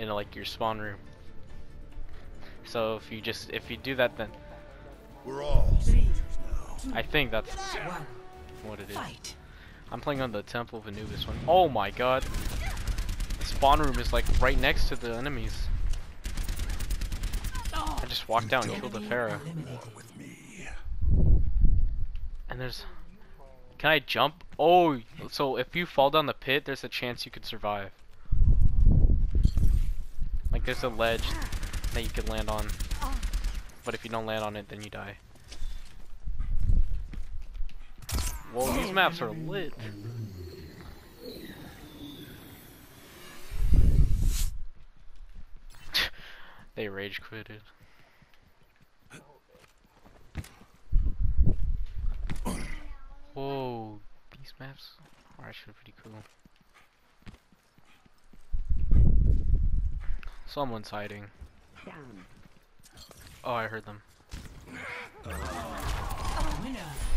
in like your spawn room. So if you do that, then we're all soldiers now. I think that's what it is. Fight. I'm playing on the Temple of Anubis one. Oh my god. The spawn room is like right next to the enemies. I just walked down and killed the Pharah. And there's... Can I jump? Oh, so if you fall down the pit, there's a chance you could survive. Like there's a ledge that you could land on. But if you don't land on it, then you die. Well, these maps are lit. They rage quitted. Whoa, these maps are actually pretty cool. Someone's hiding. Oh, I heard them.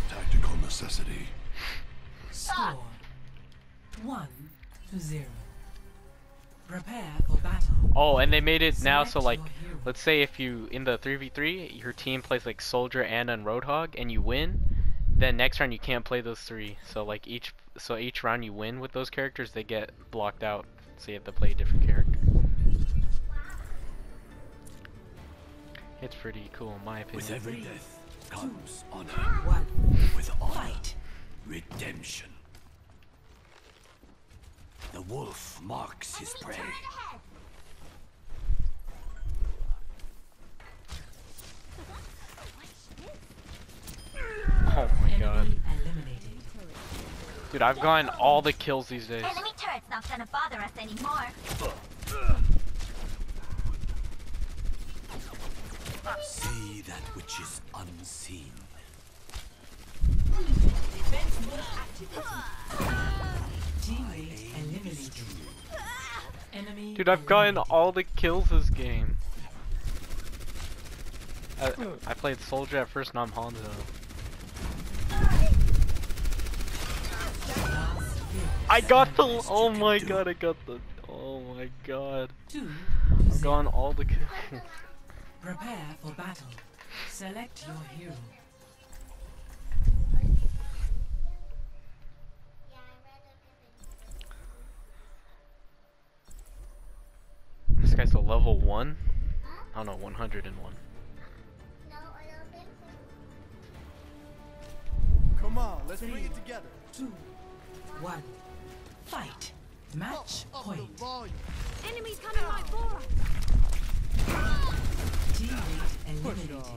Tactical necessity. Score 1-0. Prepare for battle. Oh, and they made it now so like, let's say if you in the 3v3, your team plays like Soldier, Anna, and Roadhog, and you win. Then next round you can't play those three. So like each round you win with those characters, they get blocked out. So you have to play a different character. It's pretty cool, in my opinion. With every death comes honor. With honor, fight. Redemption. The wolf marks his prey. Oh my god. Dude, I've gotten all the kills these days. Enemy turret's not gonna bother us anymore. See that which is unseen. Defense mode activated. Dude, I've gotten all the kills this game. I played Soldier at first, now I'm Hanzo. I got the. Oh my god! I got the. Oh my god! I've gone all the. Prepare for battle. Select your hero. This guy's a level 1. Oh no, 101. Come on, let's bring it together. 2-1. Fight. Match point. Enemies coming my Pharah. Teammate eliminated.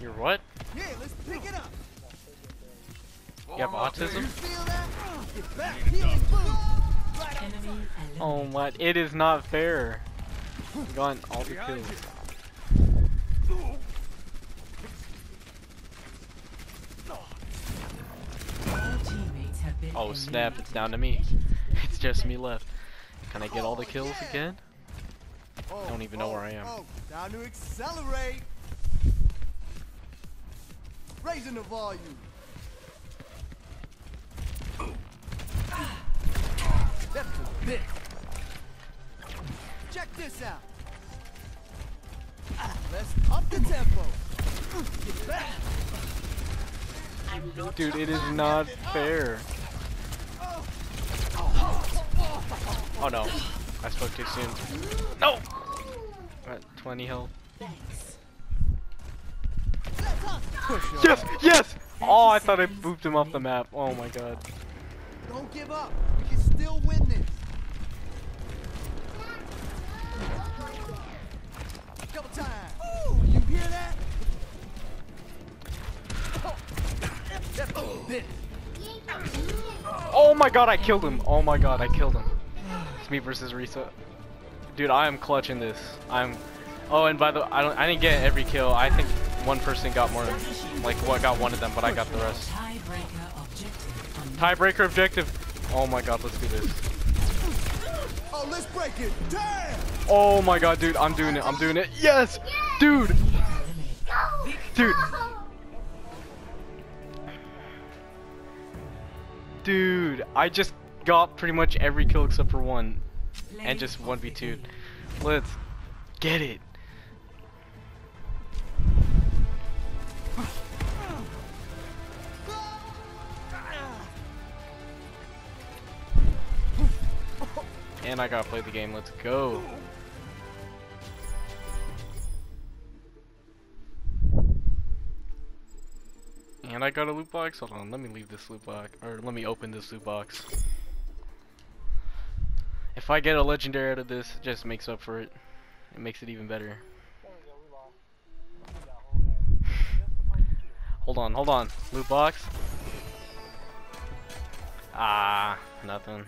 You're what? Yeah, let's pick it up. You have autism? Oh my, it is not fair. I've gotten all the kills. Oh snap, it's down to me. It's just me left. Can I get all the kills again? I don't even know where I am. Down to accelerate. Raising the volume. That's a bit. Check this out. Let's up the tempo. Get back. Dude, it is not fair. Oh no, I spoke too soon. No! At 20 health. Yes! Yes! Oh, I thought I booped him off the map. Oh my god. Don't give up. We can still win this. Double time. Ooh, you hear that? Oh my god, I killed him. Oh my god, I killed him. It's me versus Risa. Dude, I am clutching this. I'm... Oh, and by the way, I didn't get every kill. I think one person got more. Like, well, I got one of them, but I got the rest. Tiebreaker objective. Oh my god, let's do this. Oh, let's break it. Damn! Oh my god, dude, I'm doing it. I'm doing it. Yes! Dude! Dude! Dude, I just got pretty much every kill except for one. And just 1v2'd. Let's get it. And I gotta play the game, let's go. And I got a loot box? Hold on, let me leave this loot box. Or let me open this loot box. If I get a legendary out of this, it just makes up for it. It makes it even better. Hold on. Loot box? Ah, nothing.